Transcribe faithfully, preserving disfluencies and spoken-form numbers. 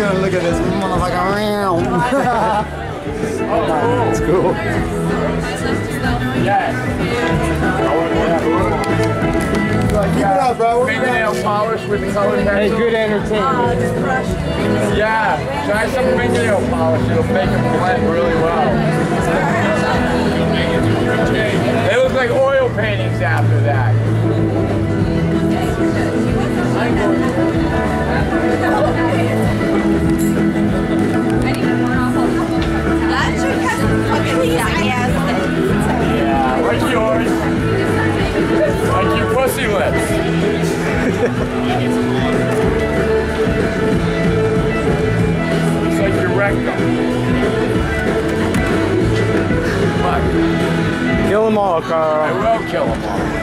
gonna look at this motherfucker. Oh, it's cool. Yes. Keep it up, bro. Fingernail polish with the color pencil. Hey, good entertainment. Yeah, try some fingernail polish. It'll make them blend really well. They look like oil paintings after that. Yeah, what's yours? Like your pussy lips. Looks like your rectum. Fuck. Kill them all, Carl. I will kill them all.